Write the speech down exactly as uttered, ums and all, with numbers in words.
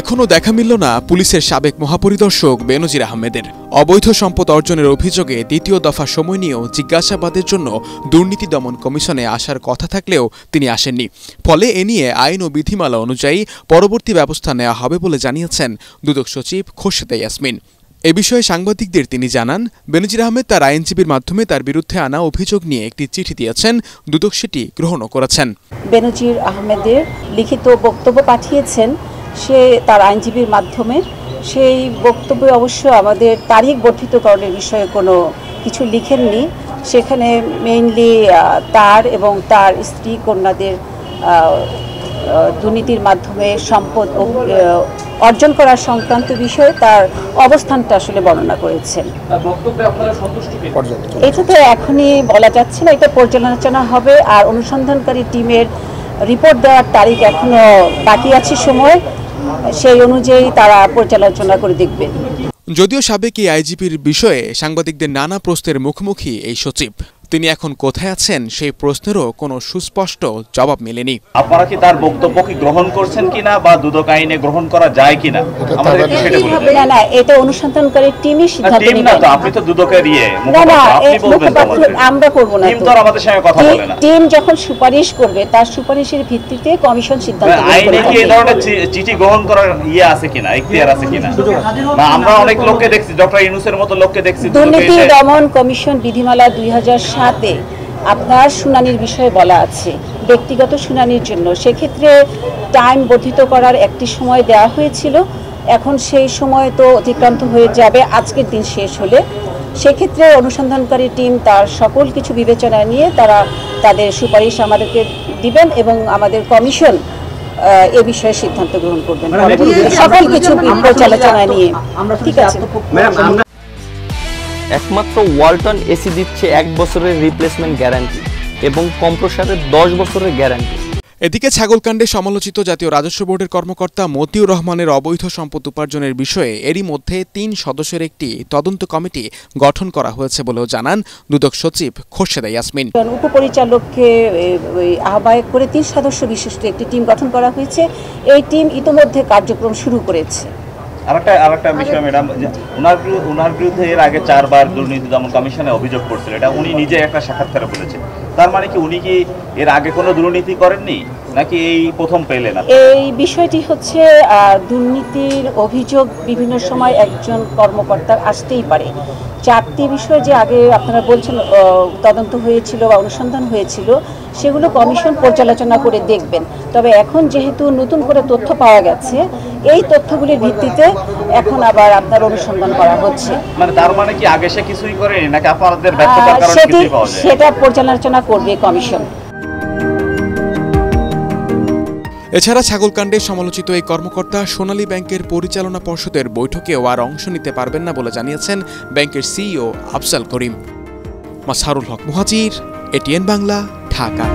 এখনও দেখা মিলল না পুলিশের সাবেক মহাপরিদর্শক বেনজির আহমেদের। অবৈধ সম্পদ অর্জনের অভিযোগে দ্বিতীয় দফা সময় নিয়েও জিজ্ঞাসাবাদের জন্য দুর্নীতি দমন কমিশনে আসার কথা থাকলেও তিনি আসেননি। ফলে এ নিয়ে আইন ও বিধিমালা অনুযায়ী পরবর্তী ব্যবস্থা নেওয়া হবে বলে জানিয়েছেন দুদক সচিব খোর্শিদ ইয়াসমিন। এ বিষয়ে সাংবাদিকদের তিনি জানান, বেনজির আহমেদ তার আইনজীবীর মাধ্যমে তার বিরুদ্ধে আনা অভিযোগ নিয়ে একটি চিঠি দিয়েছেন, দুদক সেটি গ্রহণও করেছেন। বেনজির আহমেদের লিখিত বক্তব্য পাঠিয়েছেন সে তার আইনজীবীর মাধ্যমে। সেই বক্তব্যে অবশ্য আমাদের তারিখ বর্ধিতকরণের বিষয়ে কোনো কিছু লিখেননি। সেখানে মেইনলি তার এবং তার স্ত্রী কন্যাদের দুর্নীতির মাধ্যমে সম্পদ অর্জন করা সংক্রান্ত বিষয়ে তার অবস্থানটা আসলে বর্ণনা করেছেন। এটা তো এখনই বলা যাচ্ছে না, এটা পর্যালোচনা হবে। আর অনুসন্ধানকারী টিমের রিপোর্ট দেওয়ার তারিখ এখনো বাকি আছে সময়, সেই অনুযায়ী তারা পর্যালোচনা করে দেখবেন। যদিও সাবেক এই আইজিপির বিষয়ে সাংবাদিকদের নানা প্রশ্নের মুখোমুখি এই সচিব, তিনি এখন কোথায় আছেন সেই প্রশ্নেরও কোনো সুস্পষ্ট জবাব মেলেনি। আপনারা কি তার বক্তব্য কি গ্রহণ করছেন কিনা বা দুদক আইনে গ্রহণ করা যায় কিনা, আমাদের একটু সেটা বলুন। না না, এটা অনুসন্ধানকারী টিমই সিদ্ধান্ত নেবে। না তো আপনি তো দুদকের ইয়ে, আপনি বলবেন আমরা করব না। টিম তো আমাদের সঙ্গে কথা বলে না। টিম যখন সুপারিশ করবে তার সুপারিশের ভিত্তিতে কমিশন সিদ্ধান্ত নেবে। আইনে কি এই ধরনের চিঠি গ্রহণ করার ইয়ে আছে কিনা, এখতিয়ার আছে কিনা? না, আমরা অনেক লোককে দেখছি, ডক্টর ইউনূসের মতো লোককে দেখছি। দুর্নীতি দমন কমিশন বিধিমালা দুই হাজার সাত হাতে আপনার শুনানির বিষয়ে বলা আছে, ব্যক্তিগত শুনানির জন্য। সেক্ষেত্রে টাইম বর্ধিত করার একটি সময় দেওয়া হয়েছিল, এখন সেই সময় তো অতিক্রান্ত হয়ে যাবে আজকের দিন শেষ হলে। সেক্ষেত্রে অনুসন্ধানকারী টিম তার সকল কিছু বিবেচনায় নিয়ে তারা তাদের সুপারিশ আমাদেরকে দিবেন এবং আমাদের কমিশন এ বিষয়ে সিদ্ধান্ত গ্রহণ করবেন, সকল কিছু পর্যালোচনায় নিয়ে। ঠিক আছে, একমাত্র ওয়ালটন এসি দিচ্ছে এক বছরের রিপ্লেসমেন্ট গ্যারান্টি এবং কম্প্রেসরের দশ বছরের গ্যারান্টি। এদিকে ছাগলকাণ্ডে সমালোচিত জাতীয় রাজস্ব বোর্ডের কর্মকর্তা মতিউর রহমানের অবৈধ সম্পদ উপার্জনের বিষয়ে এরই মধ্যে তিন সদস্যের একটি তদন্ত কমিটি গঠন করা হয়েছে বলেও জানান দুদক সচিব খোর্শেদা ইয়াসমিন। উপপরিচালককে আহ্বায়ক করে তিন সদস্য বিশিষ্ট একটি টিম গঠন করা হয়েছে। এই টিম ইতিমধ্যে কার্যক্রম শুরু করেছে। আরেকটা আরেকটা বিষয় ম্যাডাম, ওনার ওনার বিরুদ্ধে এর আগে চারবার দুর্নীতি দমন কমিশনে অভিযোগ করছিল, এটা উনি নিজে একটা সাক্ষাৎকারে বলেছেন। তার মানে কি উনি কি এর আগে কোনো দুর্নীতি করেননি, নাকি এই প্রথম পেলেন? এই বিষয়টি হচ্ছে দুর্নীতির অভিযোগ বিভিন্ন সময় একজন কর্মকর্তার আসতেই পারে। চারটি বিষয় যে আগে আপনারা বলছেন তদন্ত হয়েছিল বা অনুসন্ধান হয়েছিল, সেগুলো কমিশন পর্যালোচনা করে দেখবেন। তবে এখন যেহেতু নতুন করে তথ্য পাওয়া গেছে, এই তথ্যগুলির ভিত্তিতে এখন আবার আপনার অনুসন্ধান করা হচ্ছে। মানে তার মানে কি আগে সে কিছুই করেনি, নাকি আপনাদের ব্যর্থতার কারণে কিছু পাওয়া যায়, সেটা পর্যালোচনা করবে কমিশন। এছাড়া ছাগলকাণ্ডে সমালোচিত এই কর্মকর্তা সোনালী ব্যাংকের পরিচালনা পর্ষদের বৈঠকেও আর অংশ নিতে পারবেন না বলে জানিয়েছেন ব্যাংকের সিইও আফসাল করিম। মাসহারুল হক মুহাজির, এটিএন বাংলা, ঢাকা।